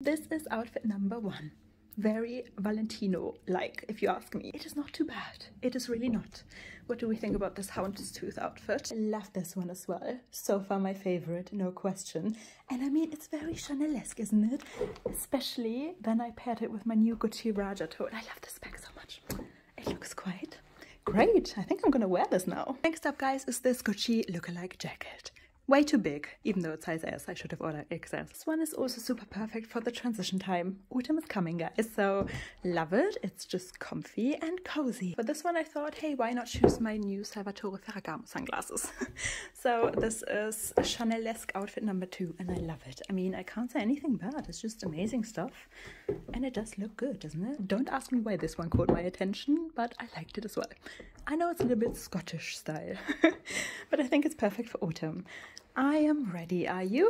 This is outfit number one. Very Valentino-like, if you ask me. It is not too bad. It is really not. What do we think about this houndstooth outfit? I love this one as well. So far my favorite, no question. And I mean, it's very Chanel-esque, isn't it? Especially when I paired it with my new Gucci Raja tote. I love this bag so much. It looks quite great. I think I'm gonna wear this now. Next up, guys, is this Gucci lookalike jacket. Way too big, even though it's size S, I should have ordered XS. This one is also super perfect for the transition time. Autumn is coming, guys, so love it. It's just comfy and cozy. For this one I thought, hey, why not choose my new Salvatore Ferragamo sunglasses? So this is Chanel-esque outfit number two, and I love it. I mean, I can't say anything bad. It's just amazing stuff, and it does look good, doesn't it? Don't ask me why this one caught my attention, but I liked it as well. I know it's a little bit Scottish style, but I think it's perfect for autumn. I am ready, are you?